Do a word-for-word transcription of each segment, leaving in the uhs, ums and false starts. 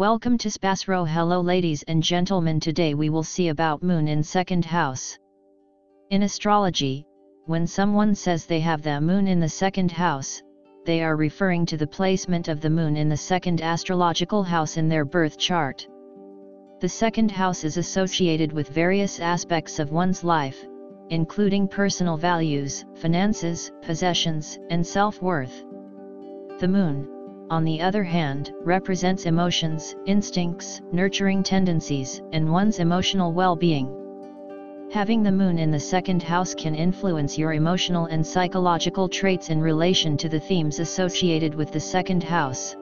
Welcome to Spasro. Hello ladies and gentlemen, today we will see about moon in second house. In astrology, when someone says they have the moon in the second house, they are referring to the placement of the moon in the second astrological house in their birth chart. The second house is associated with various aspects of one's life, including personal values, finances, possessions, and self-worth. The moon, on the other hand, represents emotions, instincts, nurturing tendencies, and one's emotional well-being. Having the moon in the second house can influence your emotional and psychological traits in relation to the themes associated with the second house.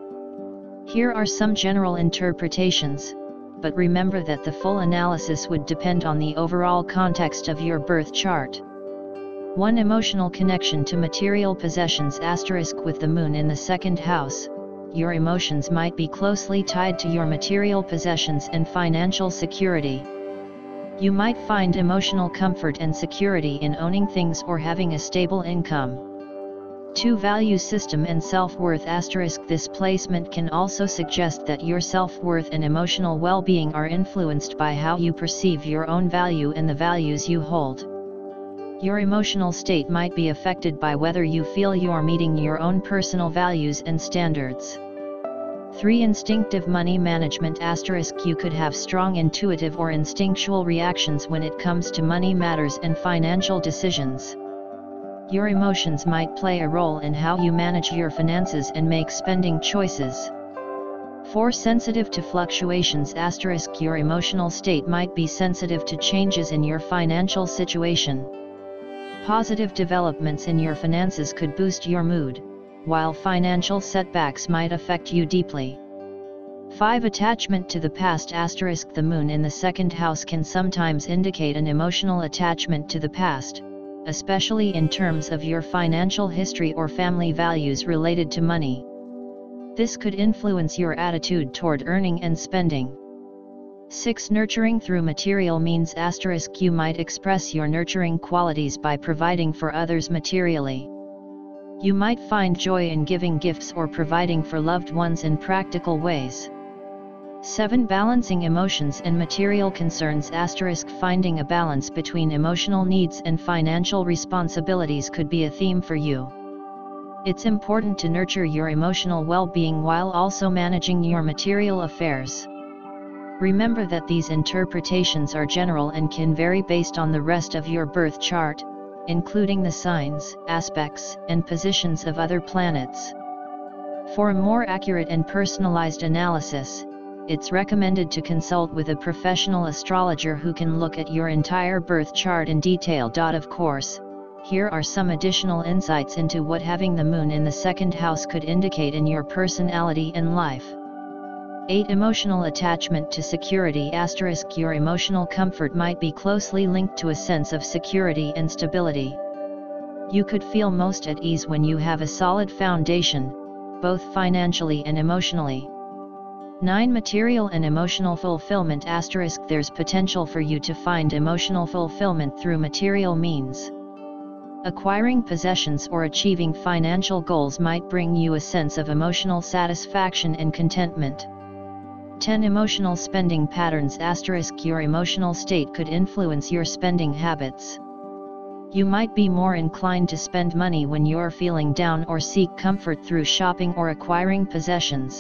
Here are some general interpretations, but remember that the full analysis would depend on the overall context of your birth chart. one Emotional connection to material possessions. Asterisk with the moon in the second house, your emotions might be closely tied to your material possessions and financial security. You might find emotional comfort and security in owning things or having a stable income. two Value system and self-worth. Asterisk this placement can also suggest that your self-worth and emotional well-being are influenced by how you perceive your own value and the values you hold. Your emotional state might be affected by whether you feel you are meeting your own personal values and standards. three Instinctive money management. Asterisk you could have strong intuitive or instinctual reactions when it comes to money matters and financial decisions. Your emotions might play a role in how you manage your finances and make spending choices. four Sensitive to fluctuations. Asterisk your emotional state might be sensitive to changes in your financial situation. Positive developments in your finances could boost your mood, while financial setbacks might affect you deeply. five Attachment to the past. Asterisk the moon in the second house can sometimes indicate an emotional attachment to the past, especially in terms of your financial history or family values related to money. This could influence your attitude toward earning and spending. six Nurturing through material means. Asterisk you might express your nurturing qualities by providing for others materially. You might find joy in giving gifts or providing for loved ones in practical ways. seven Balancing emotions and material concerns. Asterisk finding a balance between emotional needs and financial responsibilities could be a theme for you. It's important to nurture your emotional well-being while also managing your material affairs. Remember that these interpretations are general and can vary based on the rest of your birth chart, including the signs, aspects, and positions of other planets. For a more accurate and personalized analysis, it's recommended to consult with a professional astrologer who can look at your entire birth chart in detail. Of course, here are some additional insights into what having the moon in the second house could indicate in your personality and life. eight Emotional attachment to security. Asterisk your emotional comfort might be closely linked to a sense of security and stability. You could feel most at ease when you have a solid foundation, both financially and emotionally. nine Material and emotional fulfillment. Asterisk there's potential for you to find emotional fulfillment through material means. Acquiring possessions or achieving financial goals might bring you a sense of emotional satisfaction and contentment. ten Emotional spending patterns. Asterisk your emotional state could influence your spending habits. You might be more inclined to spend money when you're feeling down or seek comfort through shopping or acquiring possessions.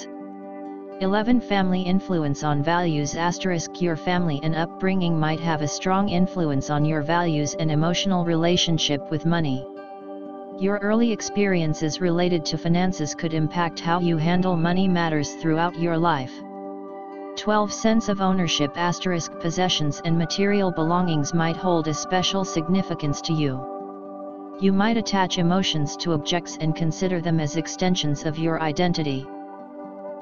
eleven Family influence on values. Asterisk your family and upbringing might have a strong influence on your values and emotional relationship with money. Your early experiences related to finances could impact how you handle money matters throughout your life. twelve Sense of ownership. Asterisk possessions and material belongings might hold a special significance to you. You might attach emotions to objects and consider them as extensions of your identity.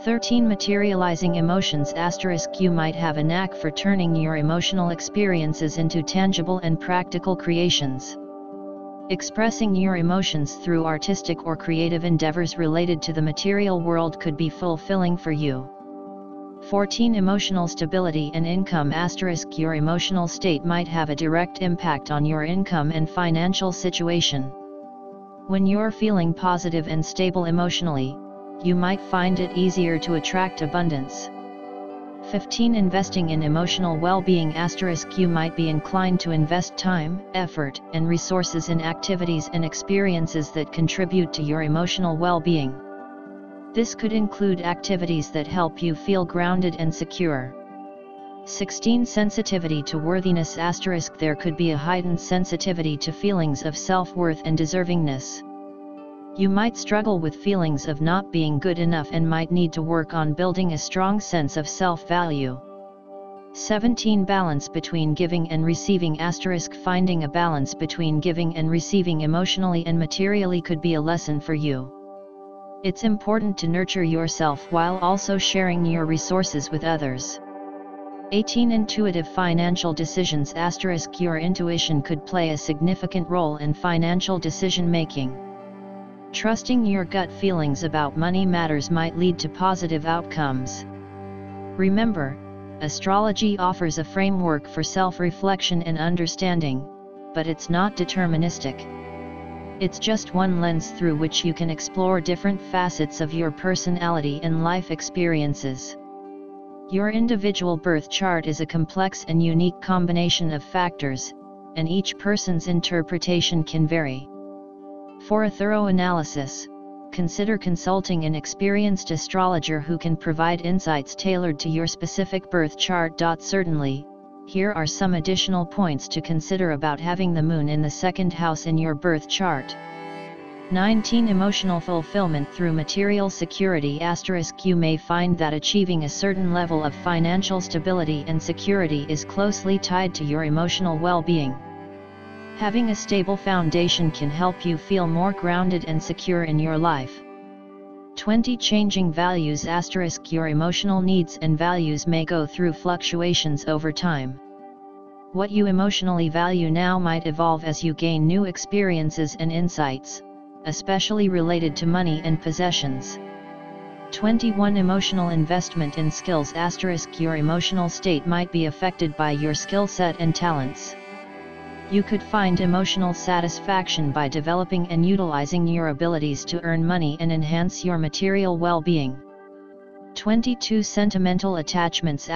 thirteen Materializing emotions. Asterisk you might have a knack for turning your emotional experiences into tangible and practical creations. Expressing your emotions through artistic or creative endeavors related to the material world could be fulfilling for you. fourteen Emotional stability and income. Asterisk your emotional state might have a direct impact on your income and financial situation. When you're feeling positive and stable emotionally, you might find it easier to attract abundance. fifteen Investing in emotional well-being. You might be inclined to invest time, effort, and resources in activities and experiences that contribute to your emotional well-being. This could include activities that help you feel grounded and secure. sixteen Sensitivity to worthiness. There could be a heightened sensitivity to feelings of self-worth and deservingness. You might struggle with feelings of not being good enough and might need to work on building a strong sense of self-value. seventeen Balance between giving and receiving. Finding a balance between giving and receiving emotionally and materially could be a lesson for you. It's important to nurture yourself while also sharing your resources with others. eighteen Intuitive financial decisions. Your intuition could play a significant role in financial decision-making. Trusting your gut feelings about money matters might lead to positive outcomes. Remember, astrology offers a framework for self-reflection and understanding, but it's not deterministic. It's just one lens through which you can explore different facets of your personality and life experiences. Your individual birth chart is a complex and unique combination of factors, and each person's interpretation can vary. For a thorough analysis, consider consulting an experienced astrologer who can provide insights tailored to your specific birth chart. Certainly, here are some additional points to consider about having the moon in the second house in your birth chart. nineteen Emotional fulfillment through material security. You may find that achieving a certain level of financial stability and security is closely tied to your emotional well-being. Having a stable foundation can help you feel more grounded and secure in your life. twenty Changing values. Your emotional needs and values may go through fluctuations over time. What you emotionally value now might evolve as you gain new experiences and insights, especially related to money and possessions. twenty-one Emotional investment in skills. Your emotional state might be affected by your skill set and talents. You could find emotional satisfaction by developing and utilizing your abilities to earn money and enhance your material well-being. twenty-two Sentimental attachments.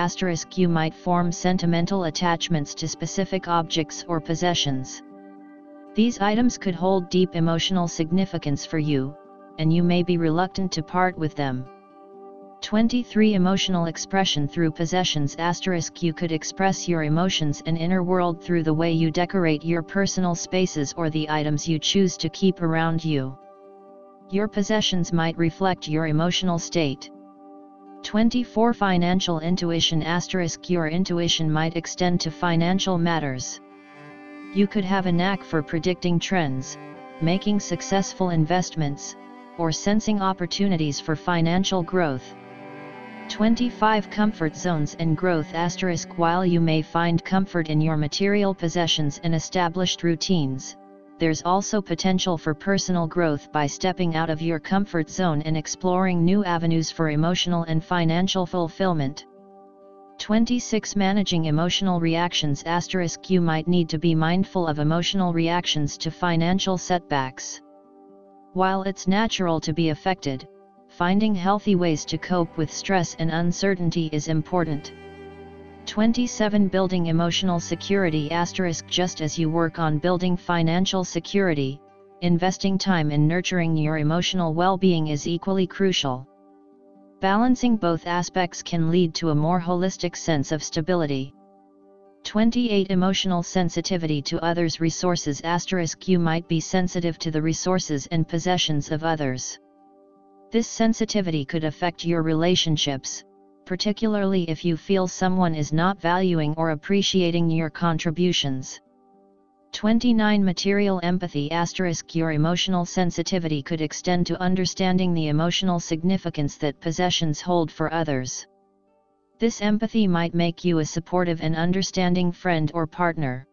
You might form sentimental attachments to specific objects or possessions. These items could hold deep emotional significance for you, and you may be reluctant to part with them. twenty-three Emotional expression through possessions. You could express your emotions and inner world through the way you decorate your personal spaces or the items you choose to keep around you. Your possessions might reflect your emotional state. twenty-four Financial intuition. Your intuition might extend to financial matters. You could have a knack for predicting trends, making successful investments, or sensing opportunities for financial growth. twenty-five Comfort zones and growth. While you may find comfort in your material possessions and established routines, there's also potential for personal growth by stepping out of your comfort zone and exploring new avenues for emotional and financial fulfillment. twenty-six Managing emotional reactions. You might need to be mindful of emotional reactions to financial setbacks. While it's natural to be affected, finding healthy ways to cope with stress and uncertainty is important. twenty-seven Building emotional security. Just as you work on building financial security, investing time in nurturing your emotional well-being is equally crucial. Balancing both aspects can lead to a more holistic sense of stability. twenty-eight Emotional sensitivity to others' resources. You might be sensitive to the resources and possessions of others. This sensitivity could affect your relationships, particularly if you feel someone is not valuing or appreciating your contributions. twenty-nine Material empathy. Your emotional sensitivity could extend to understanding the emotional significance that possessions hold for others. This empathy might make you a supportive and understanding friend or partner.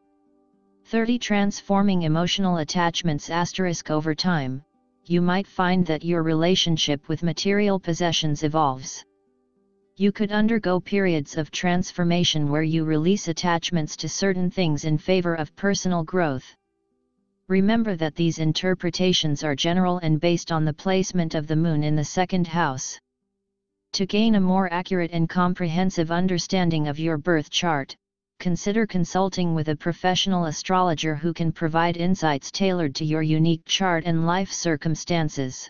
thirty Transforming emotional attachments. Over time, you might find that your relationship with material possessions evolves. You could undergo periods of transformation where you release attachments to certain things in favor of personal growth. Remember that these interpretations are general and based on the placement of the moon in the second house. To gain a more accurate and comprehensive understanding of your birth chart, consider consulting with a professional astrologer who can provide insights tailored to your unique chart and life circumstances.